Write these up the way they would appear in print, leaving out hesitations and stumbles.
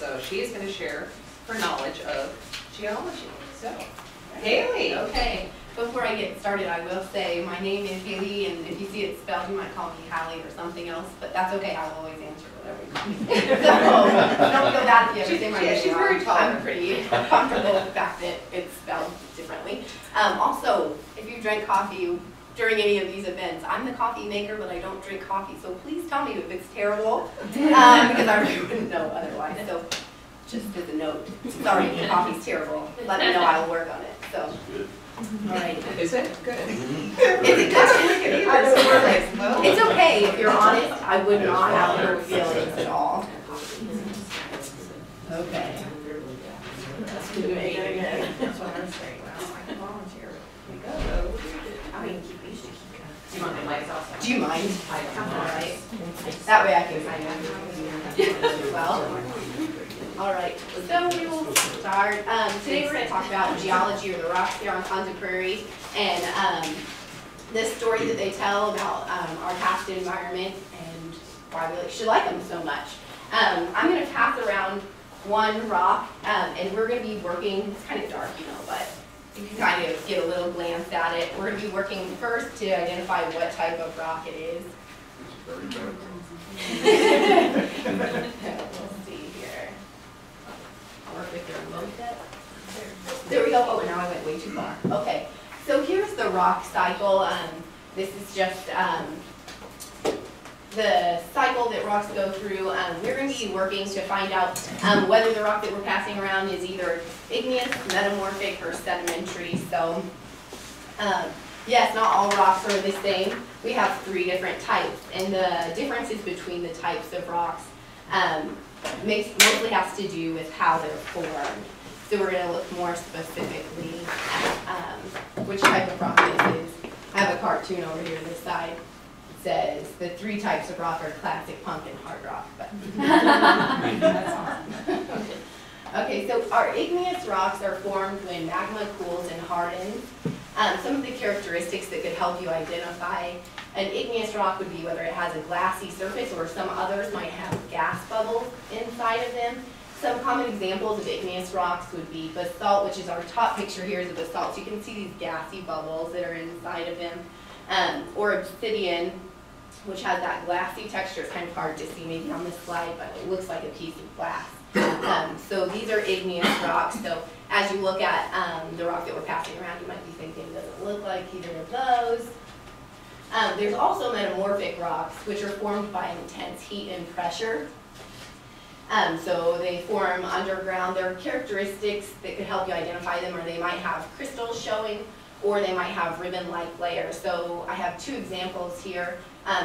So she's going to share her knowledge of geology. So, Haley. Okay. Before I get started, I will say my name is Haley, and if you see it spelled, you might call me Hallie or something else, but that's okay. I'll always answer whatever you call me. So don't feel bad if you ever say my name. She's very tall. I'm pretty comfortable with the fact that it's spelled differently. Also, if you drank coffee during any of these events, I'm the coffee maker, but I don't drink coffee, so please tell me if it's terrible, because I really wouldn't know otherwise. So just as a note, sorry, the coffee's terrible. Let me know. I'll work on it. So. All right. Is it good? Is it good? It's okay if you're honest. I would not have hurt feelings at all. Okay. That's good. That's what I'm saying. I can volunteer. We go. I mean, we used to keep going. Do you mind? Do you mind? I don't know. All right. That way I can find out. Well. All right, so we will start. Today we're going to talk about geology, or the rocks here on Konza Prairie, and this story that they tell about our past environment and why we should like them so much. I'm going to pass around one rock, and we're going to be working. It's kind of dark, you know, but you can kind of get a little glance at it. We're going to be working first to identify what type of rock it is. It's very dark. There we go. Oh, now I went way too far. Okay, so here's the rock cycle. This is just the cycle that rocks go through. We're going to be working to find out whether the rock that we're passing around is either igneous, metamorphic, or sedimentary. So, yes, not all rocks are the same. We have three different types, and the differences between the types of rocks mostly has to do with how they're formed. So we're going to look more specifically at which type of rock this is. I have a cartoon over here on this side. It says the three types of rock are classic, punk, and hard rock. But that's awesome. Okay, so our igneous rocks are formed when magma cools and hardens. Some of the characteristics that could help you identify an igneous rock would be whether it has a glassy surface, or some others might have gas bubbles inside of them. Some common examples of igneous rocks would be basalt, which is our top picture here is a basalt. So you can see these gassy bubbles that are inside of them. Or obsidian, which has that glassy texture. It's kind of hard to see maybe on this slide, but it looks like a piece of glass. So these are igneous rocks. So as you look at the rock that we're passing around, you might be thinking, does it look like either of those? There's also metamorphic rocks, which are formed by intense heat and pressure. So they form underground. There are characteristics that could help you identify them, or they might have crystals showing, or they might have ribbon-like layers. So I have two examples here.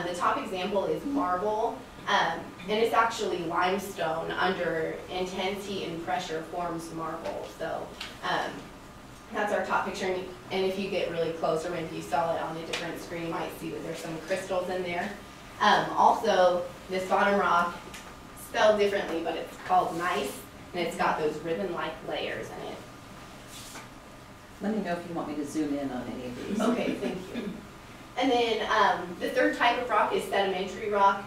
The top example is marble, and it's actually limestone. Under intense heat and pressure forms marble. So that's our top picture, and if you get really close, or maybe you saw it on a different screen, you might see that there's some crystals in there. Also, this bottom rock, spelled differently, but it's called gneiss, and it's got those ribbon-like layers in it. Let me know if you want me to zoom in on any of these. Okay, thank you. And then the third type of rock is sedimentary rock.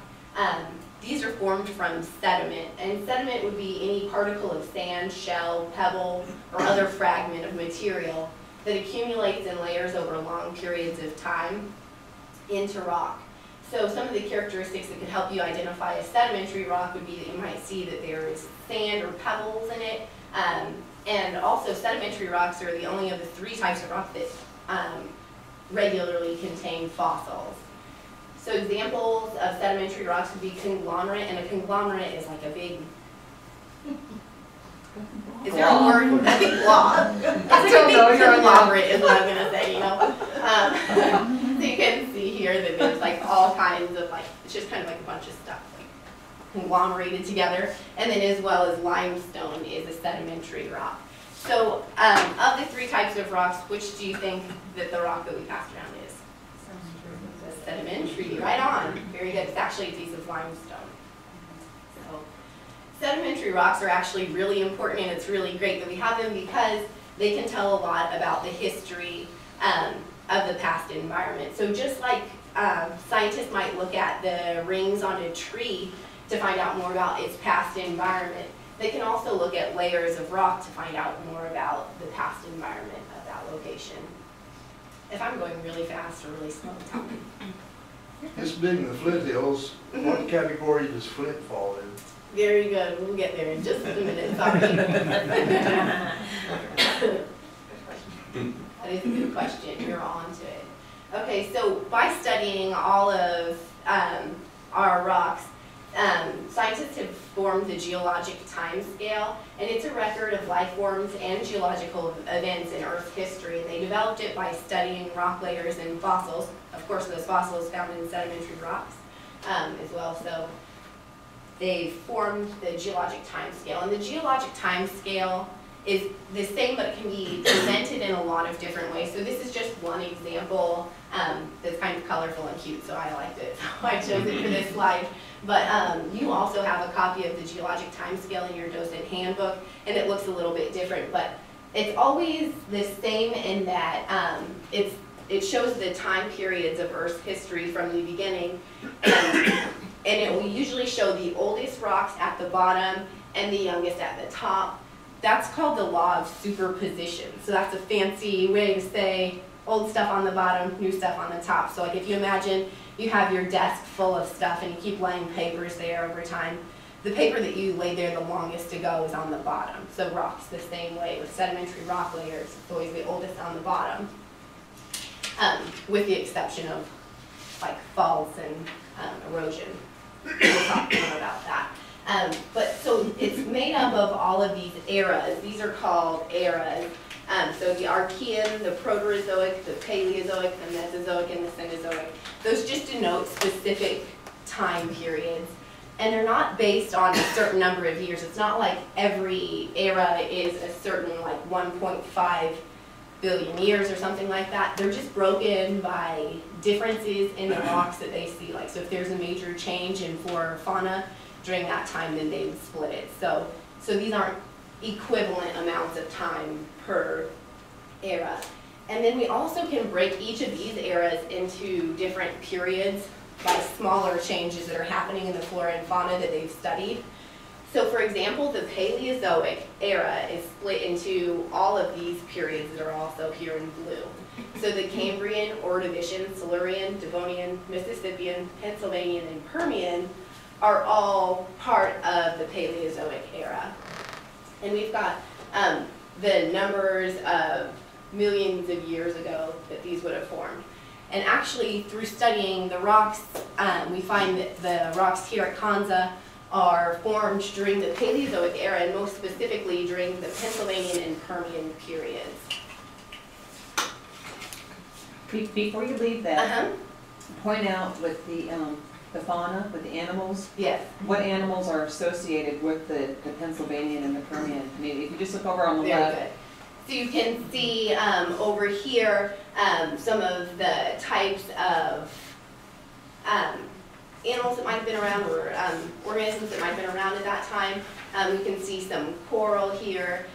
These are formed from sediment, and sediment would be any particle of sand, shell, pebble, or other fragment of material that accumulates in layers over long periods of time into rock. So some of the characteristics that could help you identify a sedimentary rock would be that you might see that there is sand or pebbles in it, and also sedimentary rocks are the only of the three types of rock that regularly contain fossils. So examples of sedimentary rocks would be conglomerate, and a conglomerate is like a big, is there a word? I think blob. That's a big conglomerate is what I'm going to say, you know. So you can see here that there's like all kinds of like, it's just kind of like a bunch of stuff like conglomerated together. And then as well as limestone is a sedimentary rock. So of the three types of rocks, which do you think that the rock that we passed around is? Sedimentary, right on. Very good. It's actually a piece of limestone. So, sedimentary rocks are actually really important, and it's really great that we have them because they can tell a lot about the history of the past environment. So just like scientists might look at the rings on a tree to find out more about its past environment, They can also look at layers of rock to find out more about the past environment of that location. If I'm going really fast or really slow, tell me. This being the Flint Hills, what category does Flint fall in? Very good. We'll get there in just a minute. Sorry. That is a good question. You're all onto it. Okay, so by studying all of our rocks, scientists have formed the geologic time scale, and it's a record of life forms and geological events in Earth's history, and they developed it by studying rock layers and fossils, of course those fossils found in sedimentary rocks as well, so they formed the geologic time scale. And the geologic time scale is the same, but it can be presented in a lot of different ways. So this is just one example that's kind of colorful and cute, so I liked it. So I chose it for this slide. But you also have a copy of the geologic time scale in your docent handbook, and it looks a little bit different, but it's always the same in that it shows the time periods of Earth's history from the beginning, and it will usually show the oldest rocks at the bottom and the youngest at the top. That's called the law of superposition. So that's a fancy way to say old stuff on the bottom, new stuff on the top. So like if you imagine you have your desk full of stuff and you keep laying papers there over time, the paper that you laid there the longest to go is on the bottom. So rocks the same way with sedimentary rock layers, it's always the oldest on the bottom, with the exception of like faults and erosion. We'll talk more about that. But so it's made up of all of these eras. These are called eras. So the Archean, the Proterozoic, the Paleozoic, the Mesozoic, and the Cenozoic. Those just denote specific time periods. And they're not based on a certain number of years. It's not like every era is a certain like 1.5 billion years or something like that. They're just broken by differences in the rocks that they see. Like, so if there's a major change in flora or fauna during that time, then they would split it. So these aren't equivalent amounts of time per era. And then we also can break each of these eras into different periods by smaller changes that are happening in the flora and fauna that they've studied. So for example, the Paleozoic era is split into all of these periods that are also here in blue. So the Cambrian, Ordovician, Silurian, Devonian, Mississippian, Pennsylvanian, and Permian are all part of the Paleozoic era. And we've got the numbers of millions of years ago that these would have formed. And actually, through studying the rocks, we find that the rocks here at Konza are formed during the Paleozoic era, and most specifically during the Pennsylvanian and Permian periods. Before you leave that, point out with the fauna, with the animals. Yes. What animals are associated with the Pennsylvanian and the Permian? I mean, if you just look over on the left. So you can see over here some of the types of animals that might have been around, or organisms that might have been around at that time. You can see some coral here,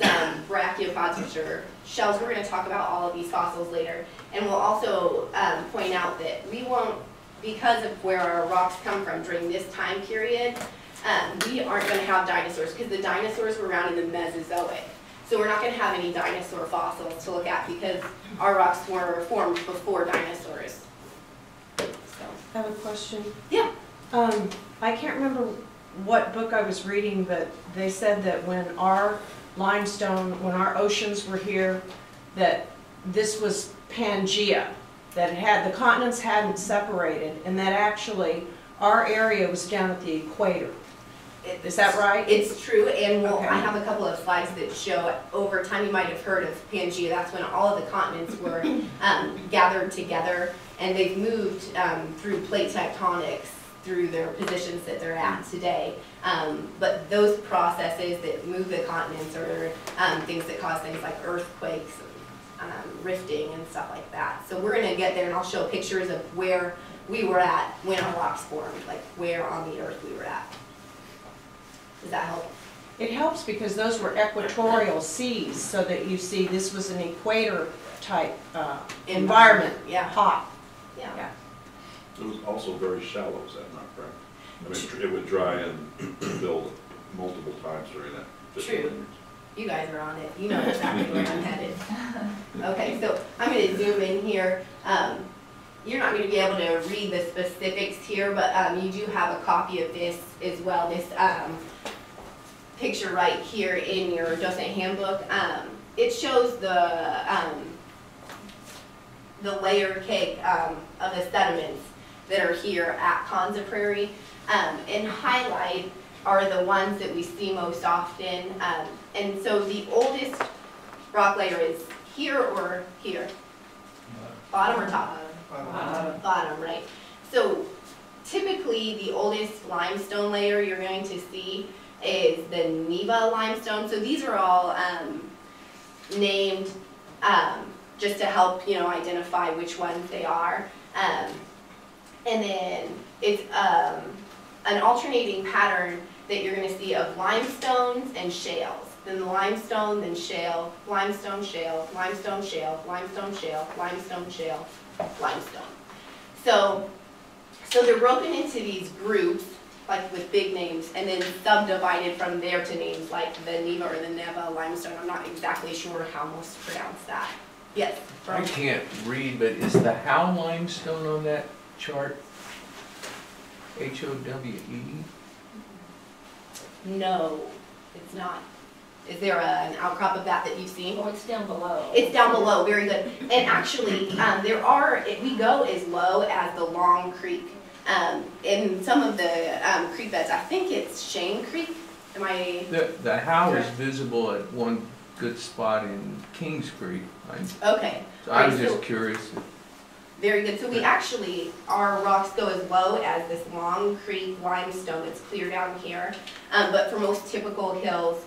some brachiopods, which are shells. We're going to talk about all of these fossils later. And we'll also point out that we won't, because of where our rocks come from during this time period, we aren't going to have dinosaurs, because the dinosaurs were around in the Mesozoic. So we're not going to have any dinosaur fossils to look at because our rocks were formed before dinosaurs. So. I have a question. Yeah. I can't remember what book I was reading, but they said that when our limestone, when our oceans were here, that this was Pangea, that it had, the continents hadn't separated, and that actually our area was down at the equator. Is that right? It's true, and we'll, I have a couple of slides that show over time. You might have heard of Pangea. That's when all of the continents were gathered together, and they've moved through plate tectonics through their positions that they're at today. But those processes that move the continents are things that cause things like earthquakes, rifting, and stuff like that. So we're going to get there, and I'll show pictures of where we were at when our rocks formed, like where on the earth we were at. Does that help? It helps because those were equatorial seas, so that you see this was an equator type environment. Yeah. Hot. Yeah. Yeah. It was also very shallow, is that not correct? I mean, it would dry and build multiple times during that. True. You guys are on it. You know exactly where I'm headed. Okay, so I'm going to zoom in here. You're not going to be able to read the specifics here, but you do have a copy of this as well, this picture right here in your docent handbook. It shows the layer cake of the sediments that are here at Konza Prairie, and highlight are the ones that we see most often. And so the oldest rock layer is here or here? Bottom or top? Bottom, right? So typically the oldest limestone layer you're going to see is the Neva limestone. So these are all named just to help, you know, identify which ones they are. And then it's an alternating pattern that you're going to see of limestones and shales. Then limestone, then shale, limestone, shale, limestone, shale, limestone, shale, limestone, shale, limestone. So they're broken into these groups, like with big names, and then subdivided from there to names like the Neva or the Neva limestone. I'm not exactly sure how most to pronounce that. Yes? I can't read, but is the Howe limestone on that chart? H-O-W-E? No, it's not. Is there an outcrop of that you've seen? Oh, it's down below. It's down below, very good. And actually, there are, we go as low as the Long Creek. In some of the creek beds, I think it's Shane Creek. Am I? The Howe is visible at one good spot in Kings Creek. Okay. So I was just curious. Very good. So we actually, our rocks go as low as this Long Creek limestone. It's clear down here. But for most typical hills,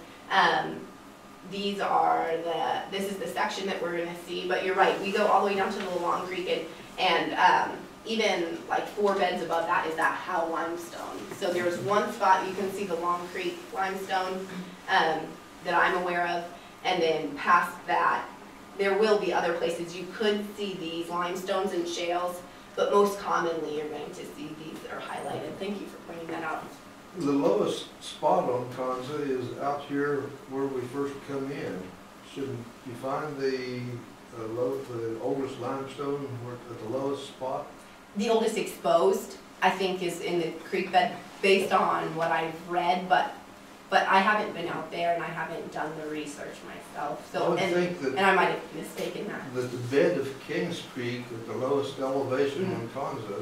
these are the, this is the section that we're going to see. But you're right, we go all the way down to the Long Creek, and even like 4 beds above that is that Howe limestone. So there's one spot you can see the Long Creek limestone that I'm aware of. And then past that, there will be other places you could see these limestones and shales, but most commonly you're going to see these that are highlighted. Thank you for pointing that out. The lowest spot on Konza is out here where we first come in. Shouldn't you find the oldest limestone at the lowest spot? The oldest exposed, I think, is in the creek bed, based on what I've read, but I haven't been out there and I haven't done the research myself. So I think I might have mistaken that. That the bed of Kings Creek at the lowest elevation on Konza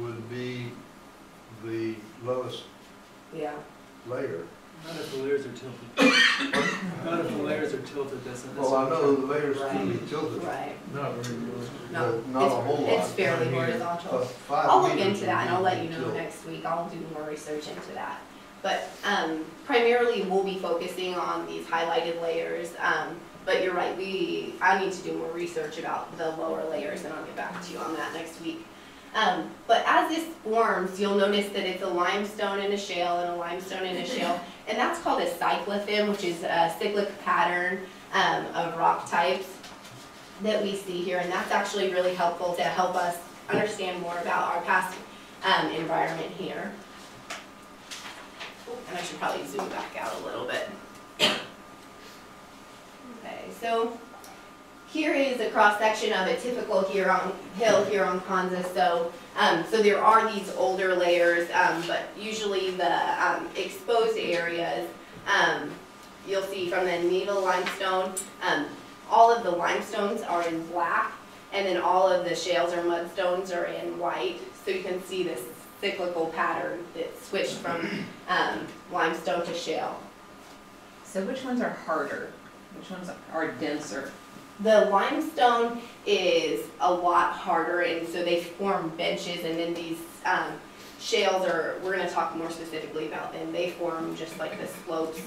would be the lowest layer. Not if the layers are tilted. Not if the layers are tilted. Well, I know the layers can be tilted. Right. Not very good. No, not a whole lot. It's fairly horizontal. I'll look into that and I'll let you know next week. I'll do more research into that. But primarily we'll be focusing on these highlighted layers. But you're right, I need to do more research about the lower layers, and I'll get back to you on that next week. But as this forms, you'll notice that it's a limestone and a shale and a limestone and a shale. And that's called a cyclothem, which is a cyclic pattern of rock types that we see here. And that's actually really helpful to help us understand more about our past environment here. And I should probably zoom back out a little bit. Okay, so here is a cross-section of a typical hill here on Konza. So, so there are these older layers, but usually the exposed areas, you'll see from the Neva limestone, all of the limestones are in black, and then all of the shales or mudstones are in white. So you can see this cyclical pattern that switched from limestone to shale. So which ones are harder? Which ones are denser? The limestone is a lot harder, and so they form benches, and then these shales are, we're going to talk more specifically about them, they form just like the slopes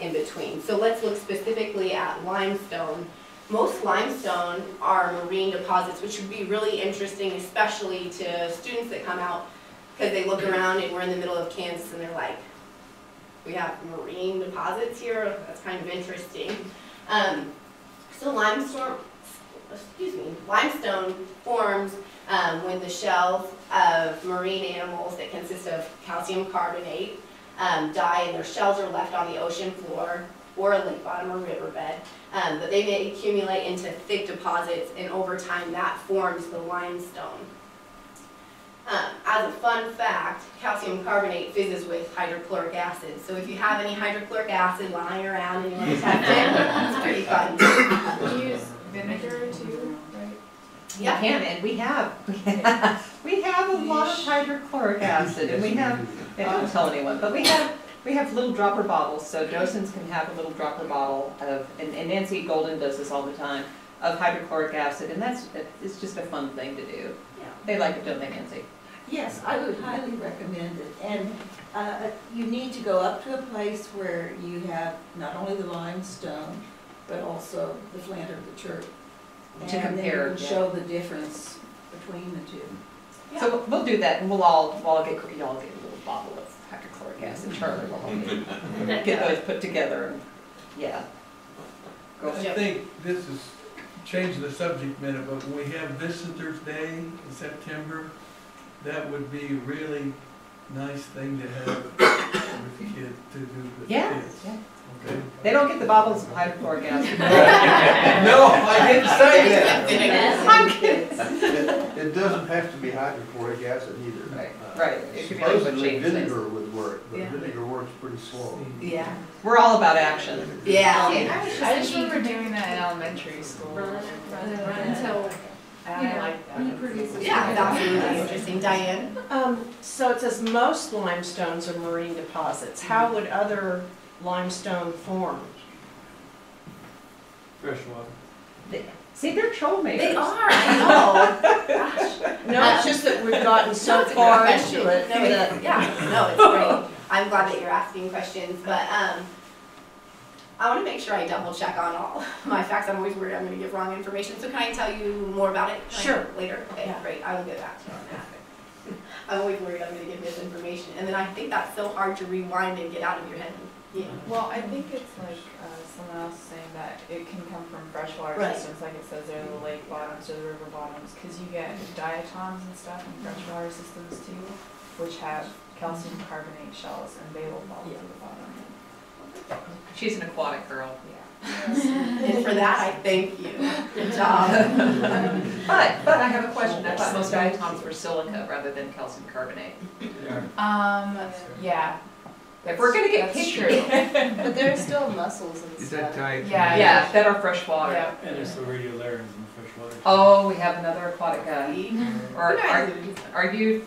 in between. So let's look specifically at limestone. Most limestone are marine deposits, which would be really interesting, especially to students that come out, because they look around and we're in the middle of Kansas and they're like, we have marine deposits here? That's kind of interesting. So limestone forms when the shells of marine animals that consist of calcium carbonate die and their shells are left on the ocean floor or a lake bottom or riverbed. But they may accumulate into thick deposits, and over time that forms the limestone. As a fun fact, calcium carbonate fizzes with hydrochloric acid. So if you have any hydrochloric acid lying around and you want to test it, it's pretty fun. You use vinegar too, right? Yeah, you can, and we have. We have a lot of hydrochloric acid, and we have, I don't tell anyone, but we have little dropper bottles, so docents can have a little dropper bottle of, and Nancy Golden does this all the time, of hydrochloric acid, and that's, it's just a fun thing to do. Yeah. They like it, don't they, Nancy? Yes, I would highly recommend it, and you need to go up to a place where you have not only the limestone, but also the flander of the Chert, and to compare, then show the difference between the two. Yeah. So we'll do that, and we'll all get a little bottle of hydrochloric acid, Charlie. We'll get those put together, and yeah. Go ahead. I think this is changing the subject a minute, but when we have Visitors' Day in September, that would be a really nice thing to have with the kids, to do with the kids. Yeah. Okay. They don't get the bottles of hydrochloric acid. No, I didn't say that. I'm kidding. It doesn't have to be hydrochloric acid either. Right. Right. It could be supposedly vinegar would work, but vinegar works pretty slow. Yeah. We're all about action. Yeah. Yeah. I just remember doing that in elementary school. Run until. Yeah, that's really interesting. Diane? So it says most limestones are marine deposits. How would other limestone form? Freshwater. See, they're troll makers. They are, I know. Gosh. No, it's just that we've gotten so far into it. No, it's great. I'm glad that you're asking questions, but I want to make sure I double check on all my facts. I'm always worried I'm going to give wrong information. So can I tell you more about it? Sure. Later? Okay, great. I will get back to you on that. I'm always worried I'm going to give misinformation. And then I think that's so hard to rewind and get out of your head. Yeah. Well, I think it's like someone else saying that it can come from freshwater systems, like it says there, the lake bottoms or the river bottoms, because you get diatoms and stuff in freshwater systems too, which have calcium carbonate shells, and they will fall to the bottom. She's an aquatic girl. Yeah. And for that, I thank you. Good job. but I have a question. I thought most diatoms were silica rather than calcium carbonate. Yeah. If we're gonna get pictures, but there are still mussels and stuff. That diet? Yeah. Yeah. That are freshwater. Yeah. And there's the radiolarians in the freshwater. Oh, we have another aquatic guy. Are you?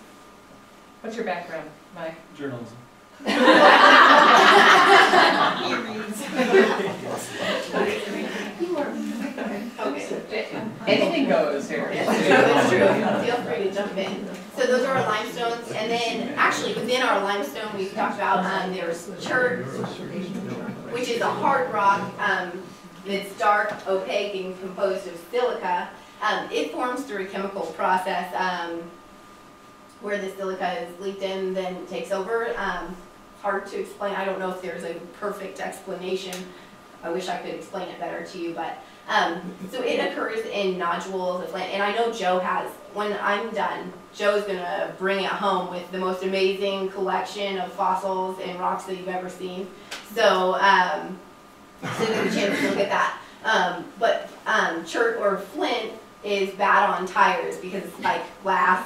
What's your background, Mike? Journalism. Anything goes here. That's true. Feel free to jump in. So those are our limestones, and then actually within our limestone we've talked about there's Chert, which is a hard rock that's dark, opaque, and composed of silica. It forms through a chemical process where the silica is leaked in, then takes over. Hard to explain. I don't know if there's a perfect explanation. I wish I could explain it better to you, but so it occurs in nodules of land. And I know Joe has, when I'm done, Joe's gonna bring it home with the most amazing collection of fossils and rocks that you've ever seen. So, so there's a chance to look at that. But Chert or flint is bad on tires because it's like glass.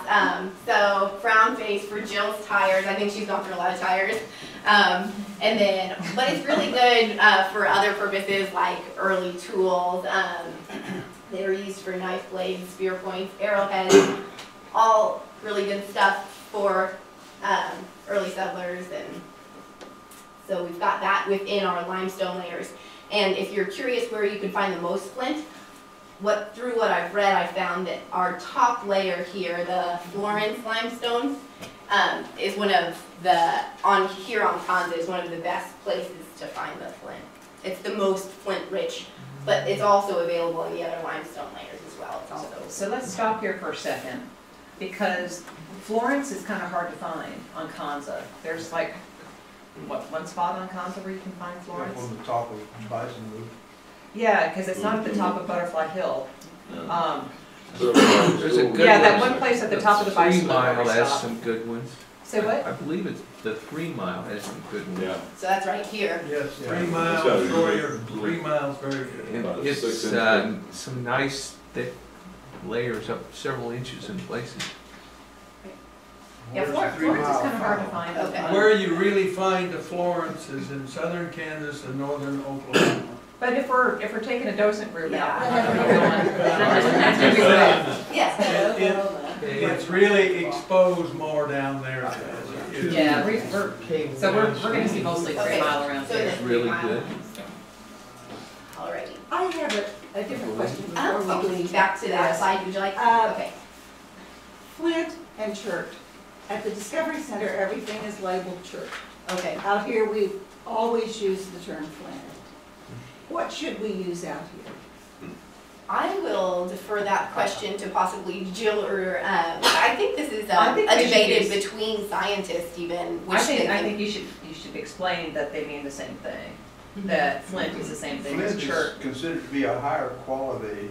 So frown face for Jill's tires. I think she's gone through a lot of tires. But it's really good for other purposes like early tools. They were used for knife blades, spear points, arrowheads, all really good stuff for early settlers. And so we've got that within our limestone layers. And if you're curious where you can find the most flint, through what I've read, I found that our top layer here, the Florence limestone, is one of the, here on Konza, is one of the best places to find the flint. It's the most flint rich, but it's also available in the other limestone layers as well. It's also so let's stop here for a second, because Florence is kind of hard to find on Konza. There's like, what, one spot on Konza where you can find Florence? On the top of Bison Loop. Yeah, because it's not at the top of Butterfly Hill. There's a good one. That one place at the top of the Bison. 3 Mile has some good ones. So what? I believe it's the 3 Mile isn't good. Yeah. So that's right here. Yes, yeah. 3 miles warrior, 3 miles very good. It's some nice thick layers up several inches in places. Yeah, Florence is kind of hard to find. Okay. Where you really find the Florence is in southern Kansas and northern Oklahoma. But if we're taking a docent route now, it's really exposed more down there. Yeah, so we're going to see mostly 3 Mile around here. It's really good. Alrighty. I have a different question. Okay, back to that slide. Would you like? Okay. Flint and Chert. At the Discovery Center, everything is labeled Chert. Okay. Out here, we always use the term Flint. What should we use out here? I will defer that question to possibly Jill or I think this is a debate between scientists even. Which I think you should explain that they mean the same thing. Mm-hmm. That Flint is the same thing as Chert. Flint is considered to be a higher quality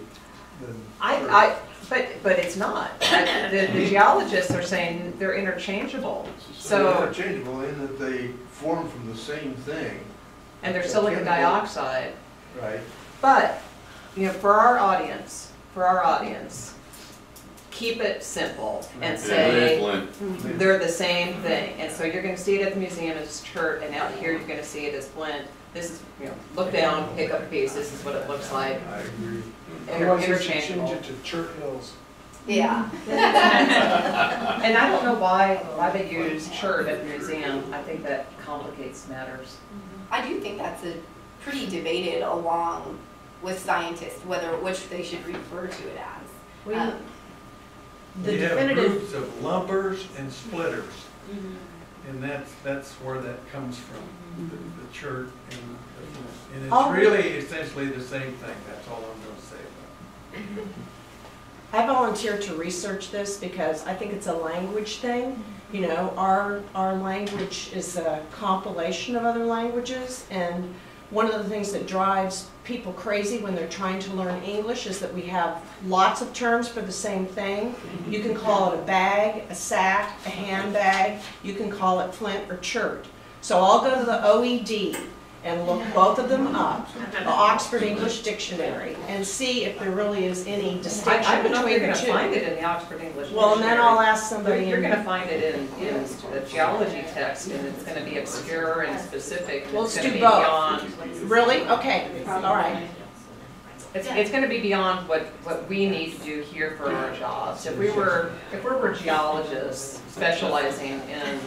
than Chert. But it's not. The geologists are saying they're interchangeable. So they're interchangeable in that they form from the same thing. And they're silicon dioxide. Right. But you know, for our audience, keep it simple and say they're the same thing. And so you're going to see it at the museum as Chert, and out here you're going to see it as Flint. This is, you know, look down, pick up a piece. This is what it looks like. I agree. Interchangeable. Change it to Chert Hills. Yeah. And I don't know why they use Chert at the museum. I think that complicates matters. I do think that's a pretty debated along with scientists which they should refer to it as. We have groups of lumpers and splitters, and that's where that comes from. The Chert and it's really essentially the same thing. That's all I'm going to say about it. I volunteered to research this because I think it's a language thing. You know, our language is a compilation of other languages, and one of the things that drives people crazy when they're trying to learn English is that we have lots of terms for the same thing. You can call it a bag, a sack, a handbag. You can call it Flint or Chert. So I'll go to the OED and look both of them up, the Oxford English Dictionary, and see if there really is any distinction between the two. You're going to find it in the Oxford English Dictionary. Well, and then I'll ask somebody. You're going to find it in the geology text, and it's going to be obscure and specific. Well, let's do both. Beyond. Really? Okay. All right. It's going to be beyond what we need to do here for our jobs. If we were geologists specializing in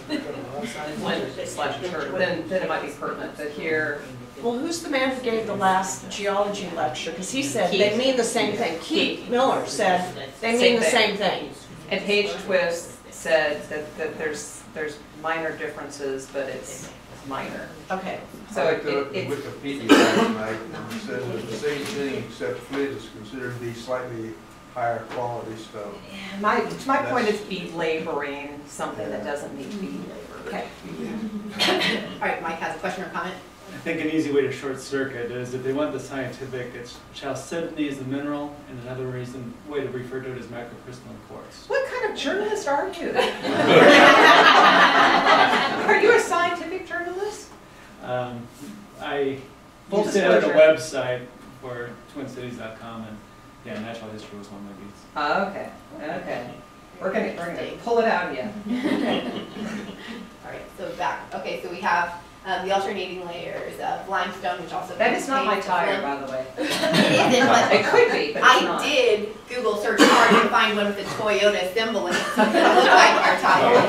Flint/Chert, then it might be pertinent. But here, well, who's the man who gave the last geology lecture? Because he said they mean the same thing. Keith Miller said they mean the same thing. And Paige Twist said that there's minor differences, but it's minor. Okay. So I looked up Wikipedia last night and it says that the same thing except Flint is considered to be slightly higher quality stuff. Yeah, my point is belaboring something that doesn't need to be belabored. Okay. Yeah. All right, Mike has a question or comment? I think an easy way to short circuit is if they want the scientific, it's chalcedony is the mineral, and another way to refer to it is microcrystalline quartz. What kind of journalist are you? Are you a scientific journalist? I used to edit a website for twincities.com, and yeah, natural history was one of my beats. Oh, okay. Okay. We're gonna pull it out again. All right. So back. Okay. So we have. The alternating layers of limestone, which also that is not my tire, by the way. It isn't, but it could be. But I did Google search hard to find one with the Toyota symbol in it, so it looked like our tire.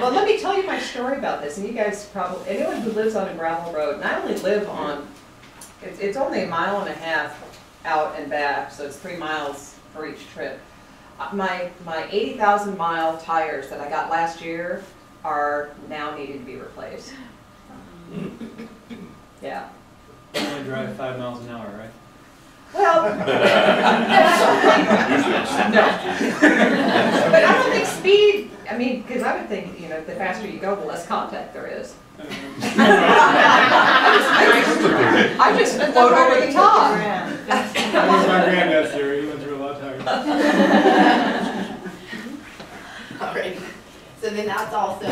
Well, let me tell you my story about this, and you guys probably anyone who lives on a gravel road, and I only live on it's only 1.5 miles out and back, so it's 3 miles for each trip. My 80,000-mile tires that I got last year are now needing to be replaced. Yeah. You only drive 5 miles an hour, right? Well, no. But I don't think speed, I mean, because I would think, you know, the faster you go, the less contact there is. I just float over the top. That was my granddad's theory. He went through a lot of tires. All right. So then that's also,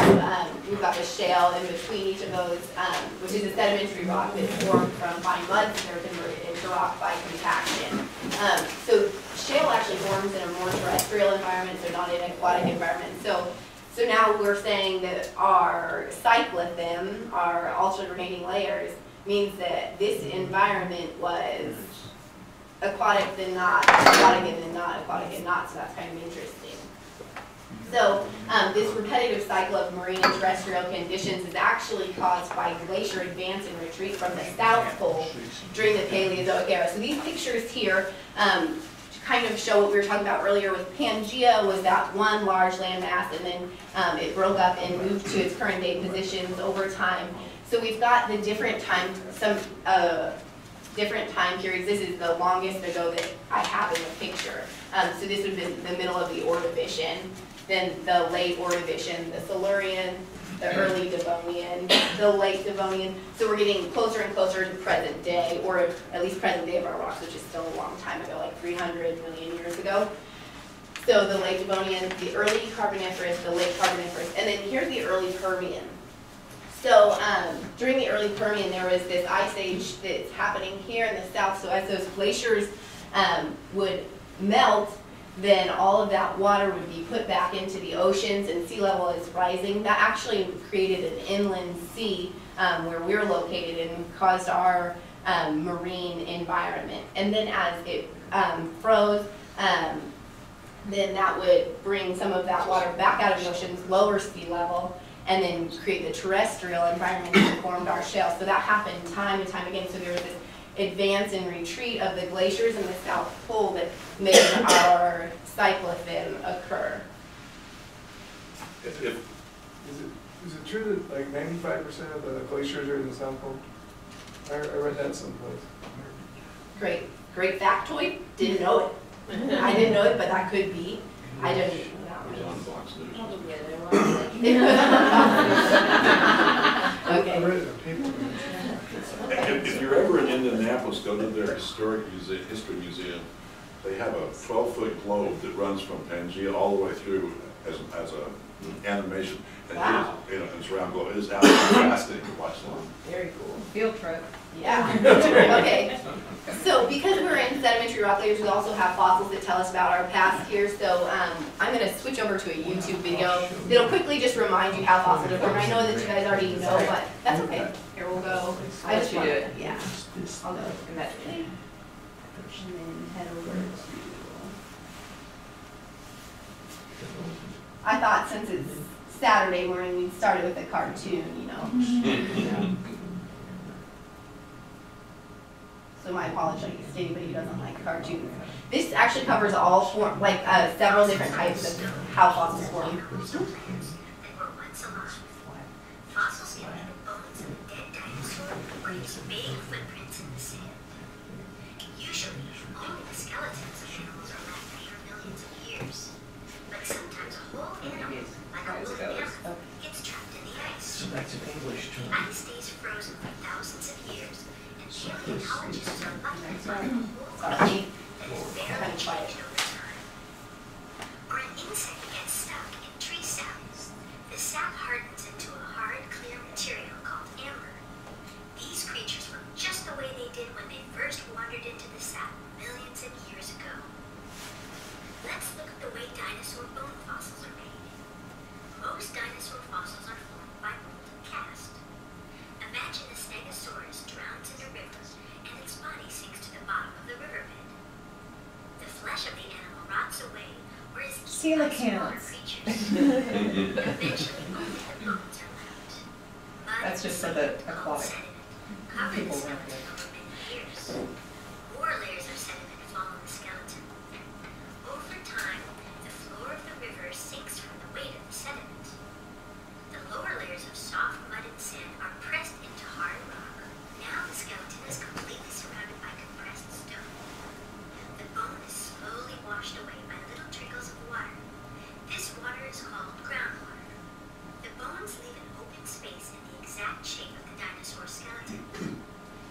we've got the shale in between each of those, which is a sedimentary rock that formed from fine muds that are converted into rock by compaction. So shale actually forms in a more terrestrial environment, so not in an aquatic environment. So now we're saying that our cyclothem, our alternating layers, means that this environment was aquatic then not, aquatic and then not, aquatic and not, so that's kind of interesting. So this repetitive cycle of marine and terrestrial conditions is actually caused by glacier advance and retreat from the South Pole during the Paleozoic era. So these pictures here kind of show what we were talking about earlier with Pangea was that one large landmass, and then it broke up and moved to its current day positions over time. So we've got the different time, some different time periods. This is the longest ago that I have in the picture. So this would have been the middle of the Ordovician, then the late Ordovician, the Silurian, the early Devonian, the late Devonian. So we're getting closer and closer to present day, or at least present day of our rocks, which is still a long time ago, like 300 million years ago. So the late Devonian, the early Carboniferous, the late Carboniferous, and then here's the early Permian. So during the early Permian, there was this ice age that's happening here in the south. So as those glaciers would melt, then all of that water would be put back into the oceans, and sea level is rising. That actually created an inland sea where we're located and caused our marine environment. And then as it froze, then that would bring some of that water back out of the oceans, lower sea level, and then create the terrestrial environment that formed our shale. So that happened time and time again. So there was this advance and retreat of the glaciers in the South Pole that made our cyclothem occur. Is it true that like 95% of the glaciers are in the South Pole? I read that someplace. Great factoid. Didn't know it. I didn't know it, but that could be. I don't know. If you're ever in Indianapolis, go to their historic museum, history museum. They have a 12-foot globe that runs from Pangea all the way through as an animation. And wow. It is, you know, it's a round globe. It is absolutely fascinating to watch that. Very cool. Field trip. Yeah. Okay. So because we're in sedimentary rock layers, we also have fossils that tell us about our past here. So I'm going to switch over to a YouTube video that'll quickly just remind you how fossils are formed. I know that you guys already know, but that's okay. Here we'll go. I just want to do it. Yeah. I'll go in that way. And then head over to. I thought since it's Saturday morning, we started with a cartoon, you know. So my apologies to anybody who doesn't like cartoons. This actually covers all form, like several different types of how fossils form. Fossils here have the bones of a dead dinosaur or use big footprints in the sand. Usually, only the skeletons of animals are left after millions of years. But sometimes a whole animal, like a woolly mammoth, gets trapped in the ice. So that's an English term. Ice stays frozen for thousands of years. Paleontologists are lucky to find a whole creature that is barely changed over time. Or an insect gets stuck in tree saps. The sap hardens into a hard, clear material called amber. These creatures look just the way they did when they first wandered into the sap millions of years ago. Let's look at the way dinosaur bone fossils are made. Most dinosaur fossils are formed by molten cast. Imagine a stegosaurus drowns in a river and its body sinks to the bottom of the riverbed. The flesh of the animal rots away or is eaten by smaller creatures. Eventually only the bones are left. That's just for the aquatic people. More layers of sediment fall on the skeleton. Over time, the floor of the river sinks from the weight of the sediment. The lower layers of soft mud and sand are pressed into hard rock. Now the skeleton is completely surrounded by compressed stone. The bone is slowly washed away by little trickles of water. This water is called groundwater. The bones leave an open space in the exact shape of the dinosaur skeleton.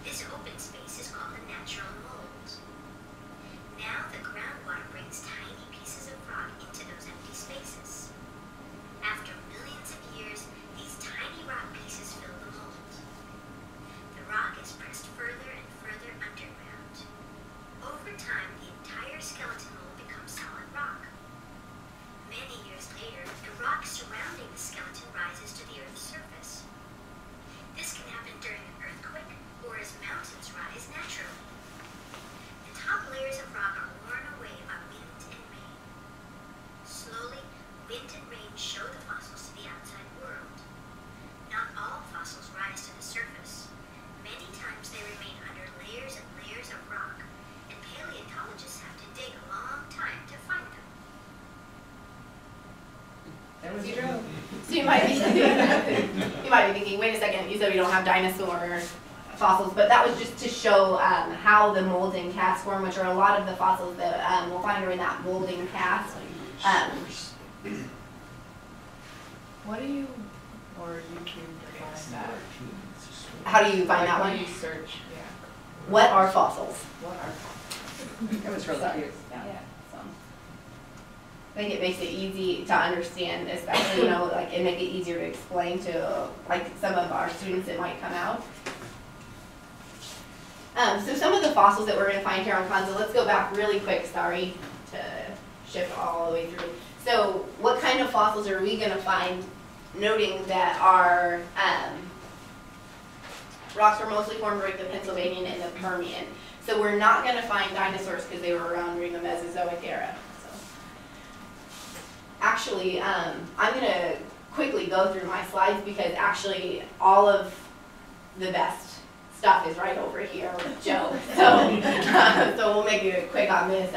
This open space is called a natural surrounding the skeleton rises to the Earth's surface. This can happen during an earthquake or as mountains rise naturally. The top layers of rock are worn away by wind and rain. Slowly, wind and rain show the fossils to the outside world. Not all fossils rise to the surface. Many times they remain under layers and layers of rock, and paleontologists have to dig a long time to find them. That was Joe. So you might be thinking, wait a second, you said we don't have dinosaur fossils, but that was just to show how the molding casts form, which are a lot of the fossils that we'll find are in that molding cast. What do you, or you can define that? How do you find that one? You search, yeah. What are fossils? What are fossils? It was really curious. Yeah. I think it makes it easy to understand, especially, you know, like it makes it easier to explain to like some of our students that might come out. So some of the fossils that we're going to find here on Konza, let's go back really quick, sorry to shift all the way through. So what kind of fossils are we going to find, noting that our rocks were mostly formed during the Pennsylvanian and the Permian. So we're not going to find dinosaurs because they were around during the Mesozoic era. Actually, I'm going to quickly go through my slides because actually all of the best stuff is right over here with Joe. So, so we'll make it quick on this.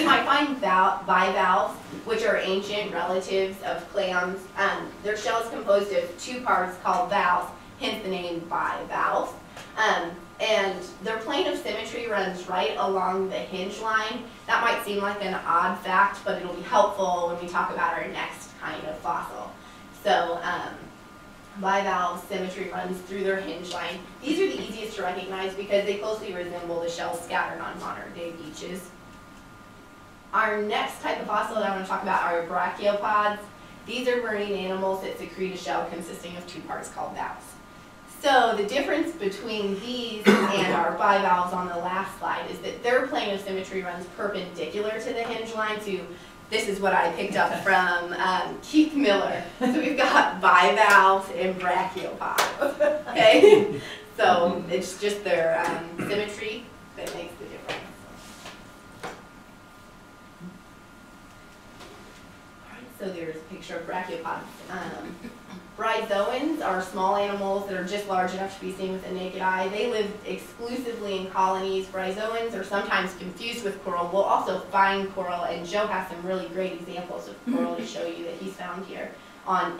You might find bivalves, which are ancient relatives of clams. Their shell is composed of two parts called valves, hence the name bivalves. And their plane of symmetry runs right along the hinge line. That might seem like an odd fact, but it'll be helpful when we talk about our next kind of fossil. So bivalve symmetry runs through their hinge line. These are the easiest to recognize because they closely resemble the shells scattered on modern day beaches. Our next type of fossil that I want to talk about are brachiopods. These are marine animals that secrete a shell consisting of two parts called valves. So the difference between these and our bivalves on the last slide is that their plane of symmetry runs perpendicular to the hinge line. So this is what I picked up from Keith Miller. So we've got bivalves and brachiopods. Okay, so it's just their symmetry that makes the difference. All right, so there's a picture of brachiopods. Bryozoans are small animals that are just large enough to be seen with the naked eye. They live exclusively in colonies. Bryozoans are sometimes confused with coral. We'll also find coral, and Joe has some really great examples of coral to show you that he's found here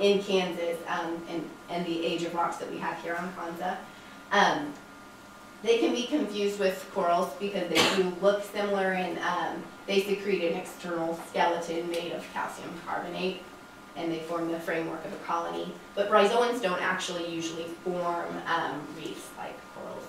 in Kansas and the age of rocks that we have here on Konza. They can be confused with corals because they do look similar, and they secrete an external skeleton made of calcium carbonate, and they form the framework of a colony. But bryozoans don't actually usually form reefs like corals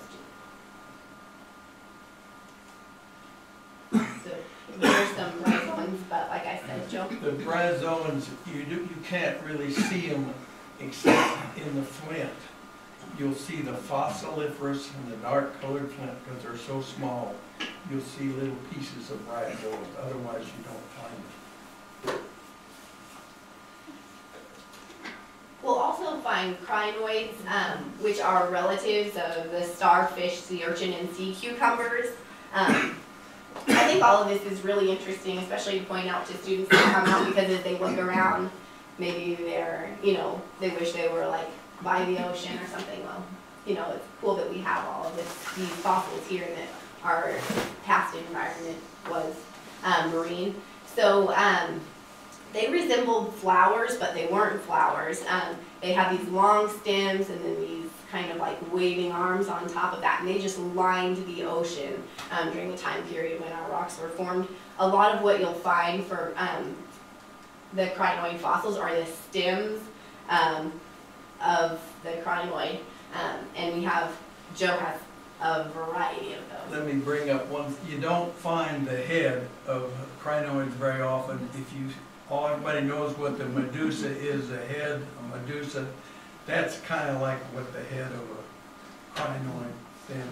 do. So there's some bryozoans, but like I said, Joe. The bryozoans, you can't really see them except in the flint. You'll see the fossiliferous and the dark colored flint because they're so small. You'll see little pieces of bryozoans, otherwise you don't find them. We'll also find crinoids, which are relatives of the starfish, sea urchin, and sea cucumbers. I think all of this is really interesting, especially to point out to students that come out, because as they look around, maybe they're, you know, they wish they were like by the ocean or something. Well, you know, it's cool that we have all of these fossils here and that our past environment was marine. So, they resembled flowers, but they weren't flowers. They had these long stems and then these kind of like waving arms on top of that, and they just lined the ocean during the time period when our rocks were formed. A lot of what you'll find for the crinoid fossils are the stems of the crinoid, and we have, Joe has a variety of those. Let me bring up one. You don't find the head of crinoids very often. All everybody knows what the medusa is, the head of a medusa. That's kind of like what the head of a crinoid, the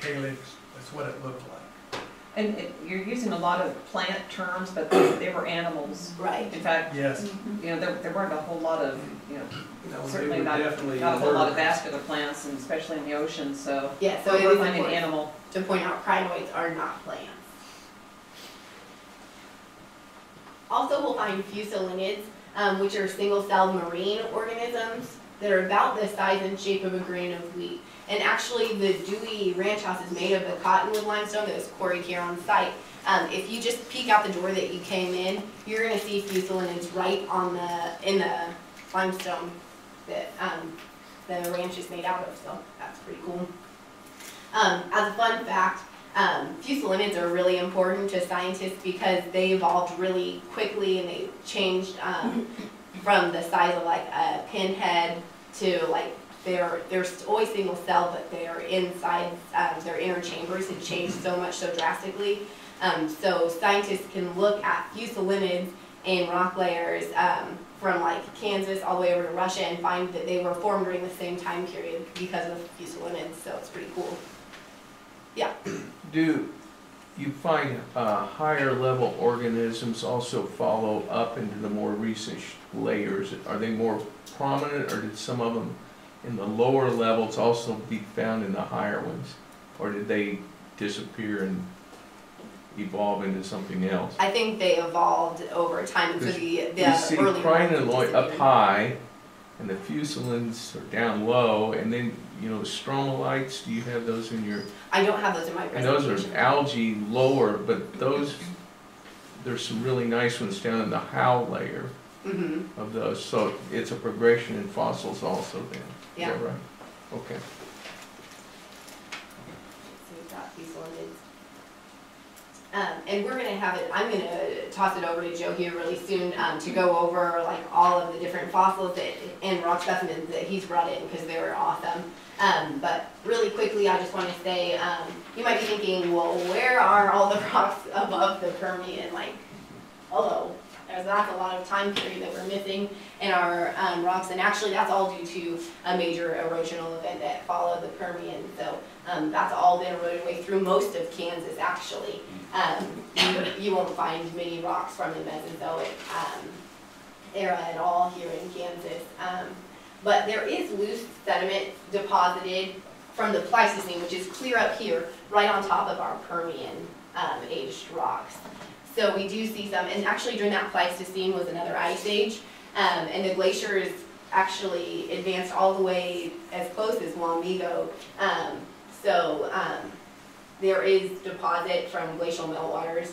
calyx, that's what it looked like. And you're using a lot of plant terms, but they were animals. Right. In fact, yes. You know, there weren't a whole lot of, you know, no, certainly not a whole lot of vascular plants, and especially in the ocean. So yeah, so we're finding an animal. To point out, crinoids are not plants. Also, we'll find fusulinids, which are single-celled marine organisms that are about the size and shape of a grain of wheat. And actually, the Dewey Ranch House is made of the cottonwood limestone that was quarried here on site. If you just peek out the door that you came in, you're going to see fusulinids right on the in the limestone that the ranch is made out of. So that's pretty cool. As a fun fact, fusulinids are really important to scientists because they evolved really quickly and they changed from the size of like a pinhead to like. They're always single cell, but their insides, their inner chambers have changed so much, so drastically. So scientists can look at fusulinids and rock layers from like Kansas all the way over to Russia and find that they were formed during the same time period because of fusulinids. So it's pretty cool. Yeah. Do you find higher level organisms also follow up into the more recent layers? Are they more prominent, or did some of them in the lower levels also be found in the higher ones? Or did they disappear and evolve into something else? I think they evolved over time into the early crinoid up high, and the fusulinids are down low, and then, you know, stromolites, do you have those in your... I don't have those in my presentation. And those are algae lower, but those, there's some really nice ones down in the Howe layer. Mm-hmm. Of those, so it's a progression in fossils also then. Yeah. Is that right? Okay. So we've got fusulinids. And we're going to have it, I'm going to toss it over to Joe here really soon to go over like all of the different fossils that, and rock specimens that he's brought in because they were awesome. But really quickly, I just want to say, you might be thinking, well, where are all the rocks above the Permian? Like, hello. There's not a lot of time period that we're missing in our rocks, and actually that's all due to a major erosional event that followed the Permian. So that's all been eroded away through most of Kansas, actually. You won't find many rocks from the Mesozoic era at all here in Kansas. But there is loose sediment deposited from the Pleistocene, which is clear up here, right on top of our Permian aged rocks. So we do see some, and actually during that Pleistocene was another ice age, and the glaciers actually advanced all the way as close as Wamego. There is deposit from glacial meltwaters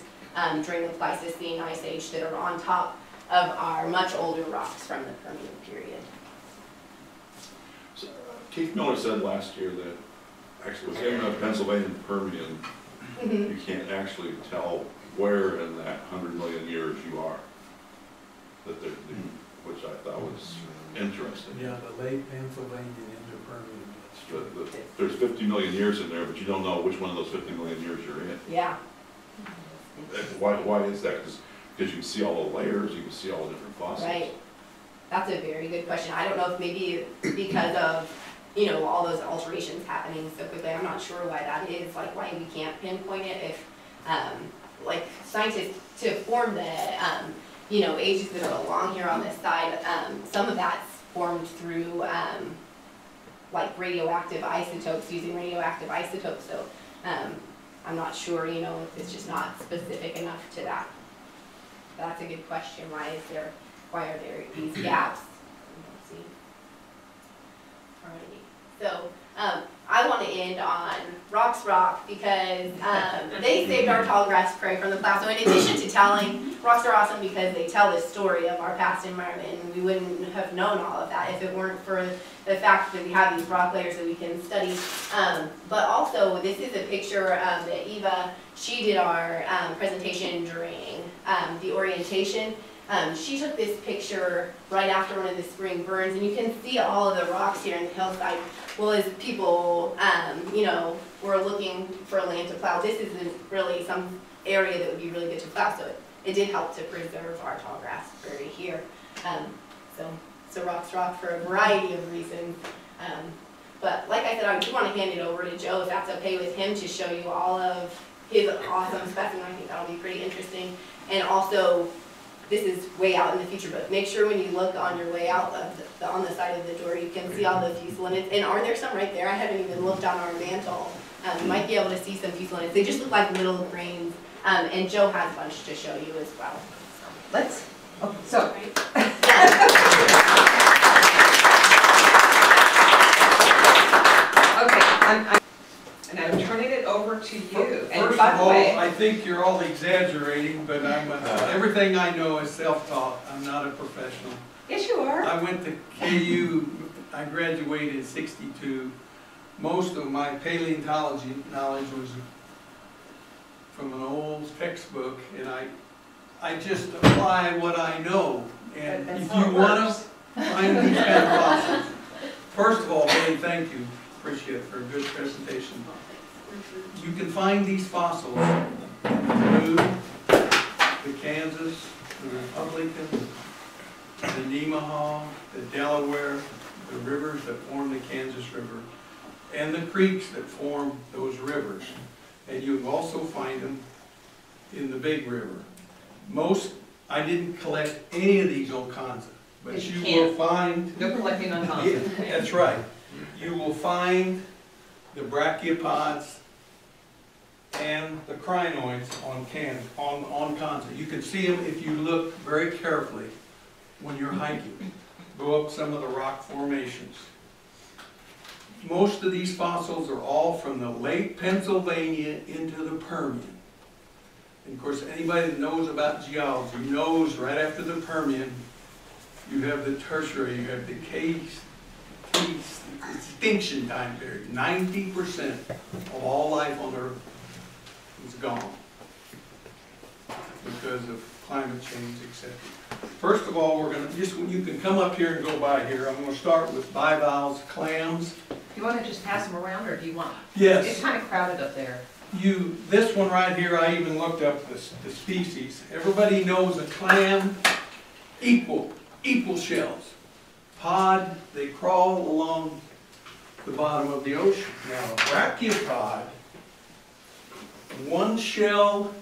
during the Pleistocene ice age that are on top of our much older rocks from the Permian period. So, Keith Miller said last year that actually with the Pennsylvania and Permian, you can't actually tell where in that 100 million years you are, that there, which I thought was interesting. Yeah, the late Pennsylvanian into Permian. There's 50 million years in there, but you don't know which one of those 50 million years you're in. Yeah. Why is that? Because you can see all the layers, you can see all the different fossils. Right. That's a very good question. I don't know if maybe because of, you know, all those alterations happening so quickly, I'm not sure why that is, like why we can't pinpoint it if, like scientists to form the, you know, ages that are along here on this side, some of that's formed through like radioactive isotopes, using radioactive isotopes. So I'm not sure, you know, if it's just not specific enough to that. That's a good question. Why are there these gaps? Let's see. Alrighty. So. I want to end on Rock's Rock because they saved our tall grass prairie from the plow. So in addition to telling, rocks are awesome because they tell the story of our past environment, and we wouldn't have known all of that if it weren't for the fact that we have these rock layers that we can study. But also, this is a picture that Eva, she did our presentation during the orientation. She took this picture right after one of the spring burns, and you can see all of the rocks here in the hillside. Well, as people, you know, were looking for land to plow, this isn't really some area that would be really good to plow, so it did help to preserve our tall grass prairie here. So rocks rock for a variety of reasons. But like I said, I do want to hand it over to Joe, if that's okay with him, to show you all of his awesome specimen. I think that'll be pretty interesting. And also, this is way out in the future, but make sure when you look on your way out of the, on the side of the door, you can see all those fusulinids. And are there some right there? I haven't even looked on our mantle. You might be able to see some fusulinids. They just look like little grains. And Joe has a bunch to show you as well. Let's. Oh, so. Okay. And I'm turning it over to you. First of all, I think you're all exaggerating, but I'm everything I know is self-taught. I'm not a professional. Yes, you are. I went to KU. I graduated in '62. Most of my paleontology knowledge was from an old textbook, and I just apply what I know. And if you want to find these kind of fossils, first of all, really thank you. Appreciate it for a good presentation. You can find these fossils through the Kansas, the Republican, the Nemaha, the Delaware, the rivers that form the Kansas River, and the creeks that form those rivers. And you also find them in the Big River. Most, I didn't collect any of these on Konza, but you will find... No collecting on Konza. That's right. You will find the brachiopods and the crinoids on Konza. You can see them if you look very carefully when you're hiking. Go up some of the rock formations. Most of these fossils are all from the late Pennsylvanian into the Permian. And of course, anybody that knows about geology knows right after the Permian, you have the Tertiary, you have the caves. Extinction time period. 90% of all life on Earth is gone because of climate change, etc. First of all, we're going to just when you can come up here and go by here. I'm going to start with bivalves, clams. You want to just pass them around, or do you want? Yes. It's kind of crowded up there. You this one right here. I even looked up the species. Everybody knows a clam. Equal shells. Pod, they crawl along the bottom of the ocean. Now, a brachiopod, one shell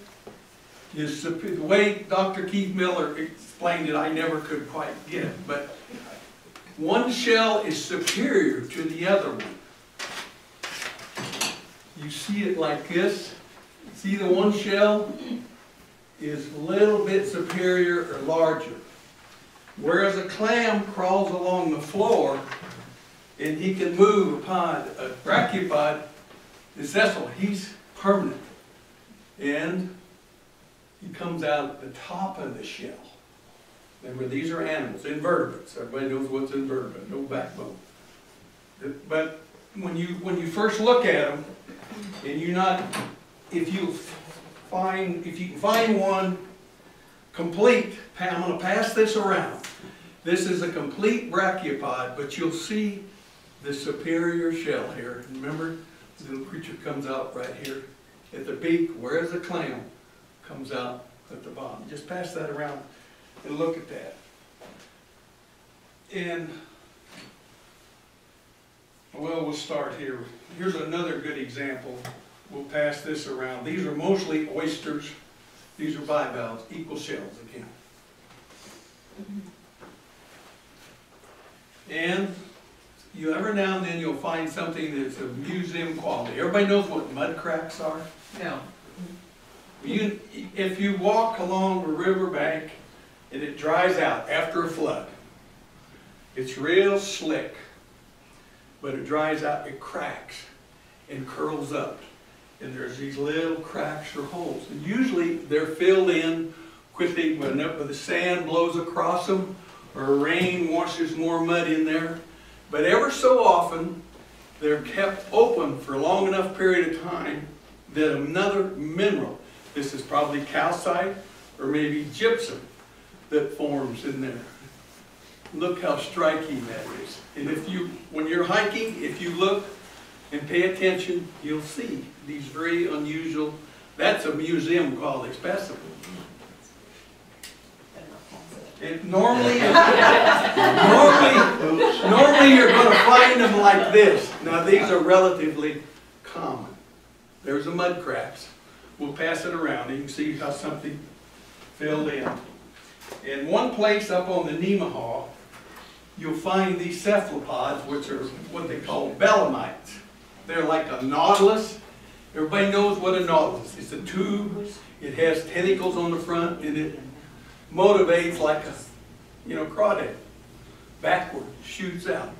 is, the way Dr. Keith Miller explained it, I never could quite get it, but one shell is superior to the other one. You see it like this. See the one shell is a little bit superior or larger. Whereas a clam crawls along the floor and he can move a brachiopod is sessile. He's permanent. And he comes out at the top of the shell. Remember, these are animals, invertebrates. Everybody knows what's invertebrate, no backbone. But when you first look at them, and you're not, if you can find one complete, I'm going to pass this around. This is a complete brachiopod, but you'll see the superior shell here. Remember, the little creature comes out right here at the beak, whereas a clam comes out at the bottom. Just pass that around and look at that. And, well, we'll start here. Here's another good example. We'll pass this around. These are mostly oysters. These are bivalves, equal shells again. And you every now and then you'll find something that's of museum quality. Everybody knows what mud cracks are? No. If you walk along a riverbank and it dries out after a flood, it's real slick, but it dries out, it cracks and curls up. And there's these little cracks or holes. And usually they're filled in quickly when the sand blows across them or rain washes more mud in there. But ever so often, they're kept open for a long enough period of time that another mineral, this is probably calcite or maybe gypsum, that forms in there. Look how striking that is. And when you're hiking, if you look, and pay attention, you'll see these very unusual, that's a museum quality specimen. Normally you're going to find them like this. Now these are relatively common. There's the mud crabs. We'll pass it around and you can see how something filled in. In one place up on the Nemaha, you'll find these cephalopods, which are what they call belemnites. They're like a nautilus. Everybody knows what a nautilus is. It's a tube. It has tentacles on the front, and it motivates like a, crawdad. Backward, shoots out.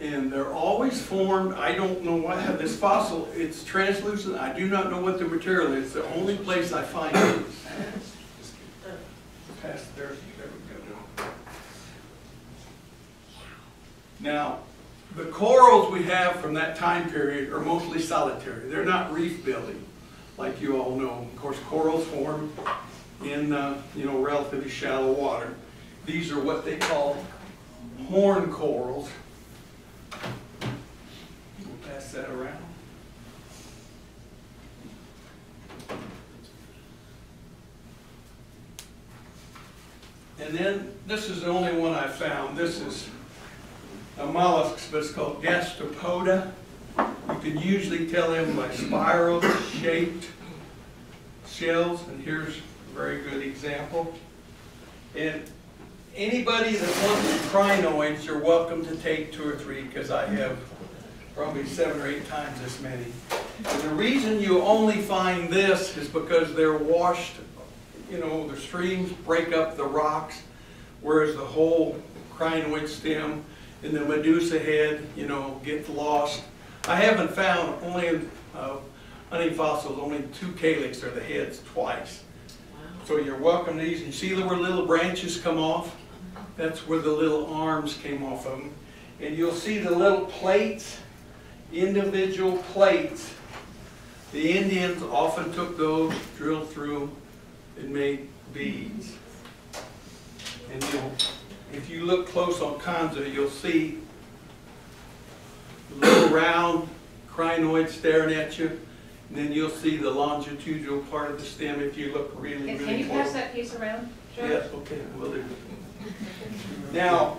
And they're always formed, I don't know why, this fossil, it's translucent. I do not know what the material is. It's the only place I find it. Pass there, we go. Now, the corals we have from that time period are mostly solitary. They're not reef building, like you all know. Of course, corals form in relatively shallow water. These are what they call horn corals. We'll pass that around. And then this is the only one I found. This is a mollusk, but it's called gastropoda. You can usually tell them by spiral shaped shells, and here's a very good example. And anybody that wants crinoids, you're welcome to take 2 or 3, because I have probably 7 or 8 times this many. And the reason you only find this is because they're washed. The streams break up the rocks, whereas the whole crinoid stem and the medusa head, get lost. I haven't found only honey fossils, only 2 calyx or the heads twice. Wow. So you're welcome to these. You see where little branches come off? That's where the little arms came off of them. And you'll see the little plates, individual plates. The Indians often took those, drilled through them, and made beads. And if you look close on Konza, you'll see a little round crinoid staring at you, and then you'll see the longitudinal part of the stem if you look really close. Can you pass that piece around, George? Yes, okay, will do. Now,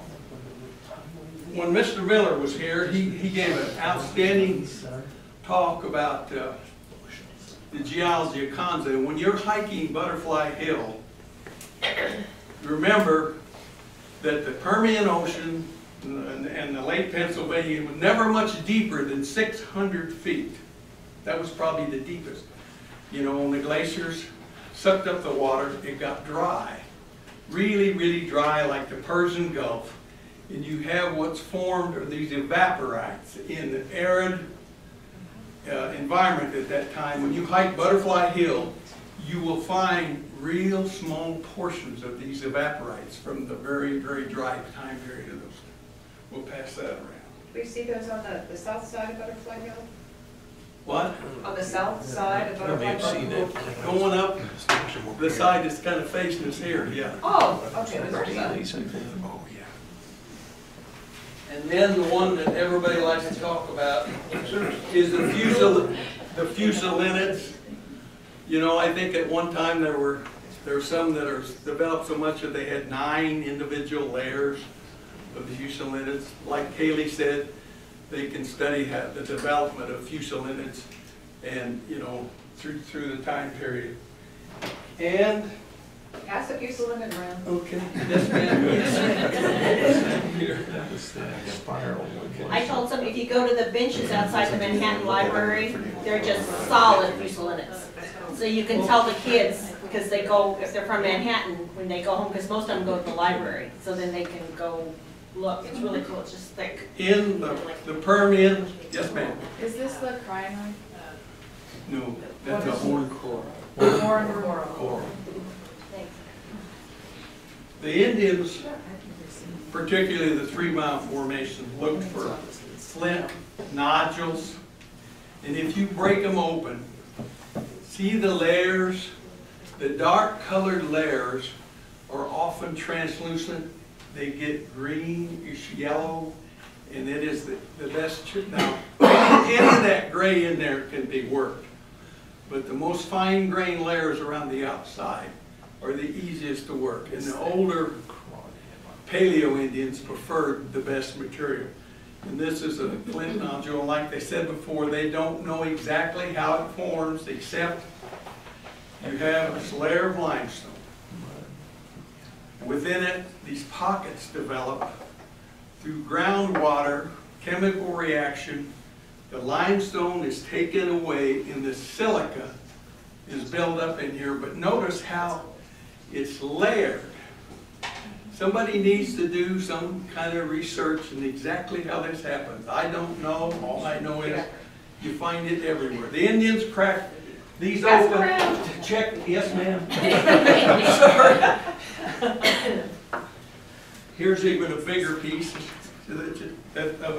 when Mr. Miller was here, he gave an outstanding talk about the geology of Konza. When you're hiking Butterfly Hill, remember that the Permian Ocean and the Lake Pennsylvanian was never much deeper than 600 feet. That was probably the deepest. When the glaciers sucked up the water, it got dry. Really, really dry, like the Persian Gulf. And you have what's formed are these evaporites in the arid environment at that time. When you hike Butterfly Hill, you will find real small portions of these evaporites from the very, very dry time period of those. We'll pass that around. We see those on the south side of Butterfly Hill? What? On the south side of Butterfly Hill? That. Going up the side that's kind of facing us here, yeah. Oh, okay. Oh, yeah. And then the one that everybody likes to talk about is the fusulinids. I think at one time there were some that are developed so much that they had 9 individual layers of the fusulinids. Like Haley said, they can study the development of fusulinids and through the time period. And pass the fusulinid around. Okay. Yes, ma'am. I told some, if you go to the benches outside the Manhattan Library, they're just solid fusulinids. So you can tell the kids, because they go, if they're from Manhattan, when they go home, because most of them go to the library, so then they can go look. It's really cool. It's just thick. In the Permian. Yes, ma'am. Is this the crinoid? No, that's a horn coral. Horn coral. The Indians, particularly the 3 Mile Formation, looked for flint nodules. And if you break them open, see the layers? The dark colored layers are often translucent. They get greenish yellow, and it is the best. Now, any of that gray in there can be worked, but the most fine grained layers around the outside are the easiest to work. And the older Paleo Indians preferred the best material. And this is a flint nodule, and like they said before, they don't know exactly how it forms, except you have a slayer of limestone. Within it, these pockets develop through groundwater, chemical reaction. The limestone is taken away, and the silica is built up in here. But notice how it's layered. Somebody needs to do some kind of research on exactly how this happens. I don't know. All I know is you find it everywhere. The Indians cracked these open to check. Yes, ma'am. Sorry. Here's even a bigger piece of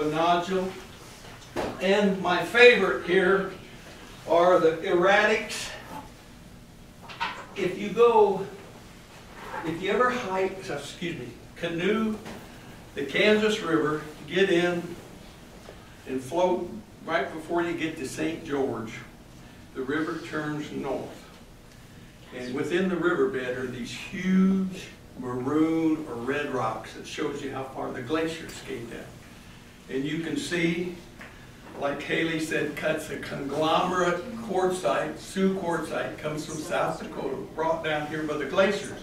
a nodule. And my favorite here are the erratics. If you ever hike, canoe the Kansas River, get in and float right before you get to St. George, the river turns north. And within the riverbed are these huge maroon or red rocks that shows you how far the glaciers came down. And you can see, like Haley said, cuts a conglomerate quartzite, Sioux quartzite, comes from South Dakota, brought down here by the glaciers.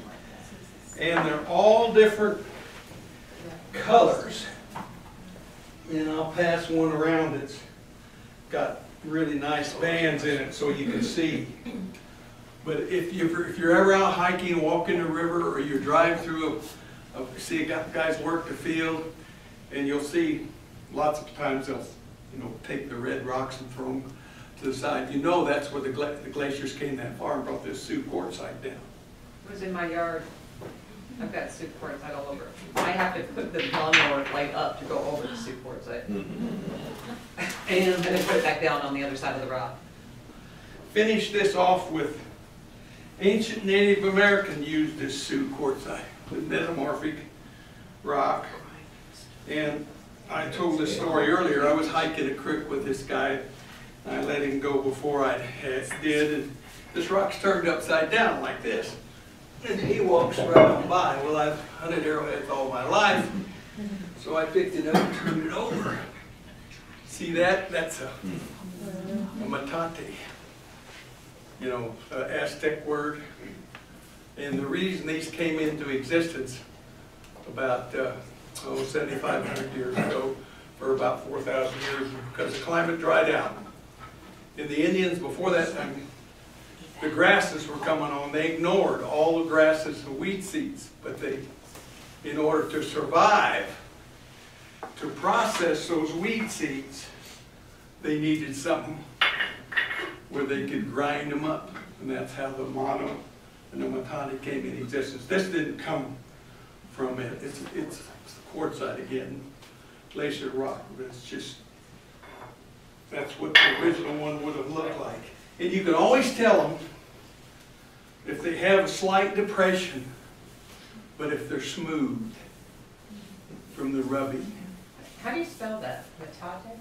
And they're all different colors. And I'll pass one around that's got really nice bands in it so you can see. But if you're ever out hiking, walking the river, or you drive through, see guys work the field, and you'll see lots of times they'll take the red rocks and throw them to the side. You know that's where the glaciers came that far and brought this Sioux quartzite down. It was in my yard. I've got Sioux quartzite all over. I have to put the lawnmower light up to go over the Sioux quartzite. And then put it back down on the other side of the rock. Finish this off with ancient Native American used this Sioux quartzite, the metamorphic rock. And I told this story earlier. I was hiking a creek with this guy. I let him go before I did. And this rock's turned upside down like this. And he walks right on by. Well, I've hunted arrowheads all my life, so I picked it up and turned it over. See that? That's a metate, Aztec word. And the reason these came into existence about 7,500 years ago for about 4,000 years because the climate dried out. And the Indians before that time, the grasses were coming on. They ignored all the grasses and wheat seeds, but they, in order to survive, to process those wheat seeds, they needed something where they could grind them up. And that's how the mono and the metate came into existence. This didn't come from it. It's the quartzite again, glacier rock. But it's just, that's what the original one would have looked like. And you can always tell them if they have a slight depression, but if they're smooth from the rubbing. How do you spell that? Metate?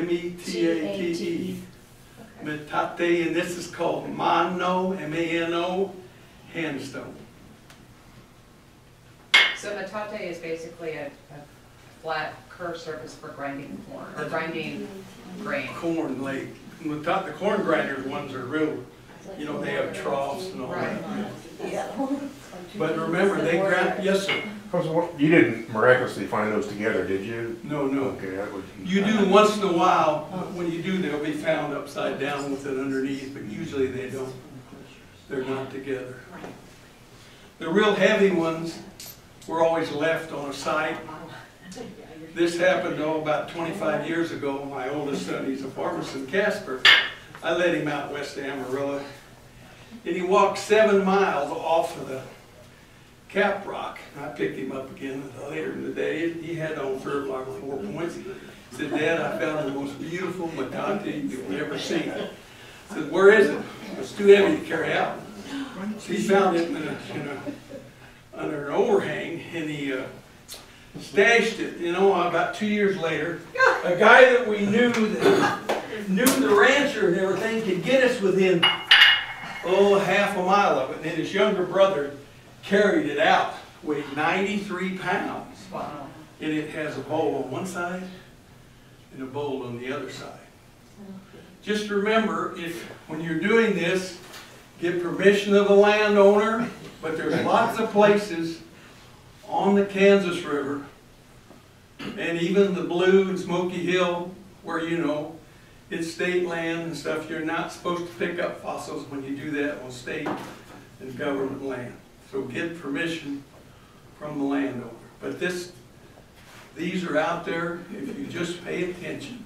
M-E-T-A-T-E. Metate, and this is called mano, M-A-N-O, handstone. So metate is basically a flat, curved surface for grinding corn, or grinding grain. Corn lake. The corn grinders ones are real, they have troughs and all that. But remember, they grind, yes sir? You didn't miraculously find those together, did you? No, no. Okay, that would, you do once in a while, but when you do, they'll be found upside down with it underneath, but usually they don't. They're not together. The real heavy ones were always left on a site. This happened, about 25 years ago. My oldest son, he's a pharmacist in Casper. I led him out west of Amarillo. And he walked 7 miles off of the cap rock. I picked him up again later in the day. He had on for like 4 points. He said, Dad, I found the most beautiful metate you'll ever see. I said, where is it? It's too heavy to carry out. So he found it under an overhang in the... stashed it, about 2 years later. A guy that we knew the rancher and everything could get us within, half a mile of it. And then his younger brother carried it out, weighed 93 pounds. Wow. and it has a bowl on one side and a bowl on the other side. Just remember, when you're doing this, get permission of the landowner, but there's lots of places on the Kansas River and even the Blue and Smoky Hill where, you know, it's state land and stuff. You're not supposed to pick up fossils when you do that on state and government land. So get permission from the landowner. But these are out there if you just pay attention.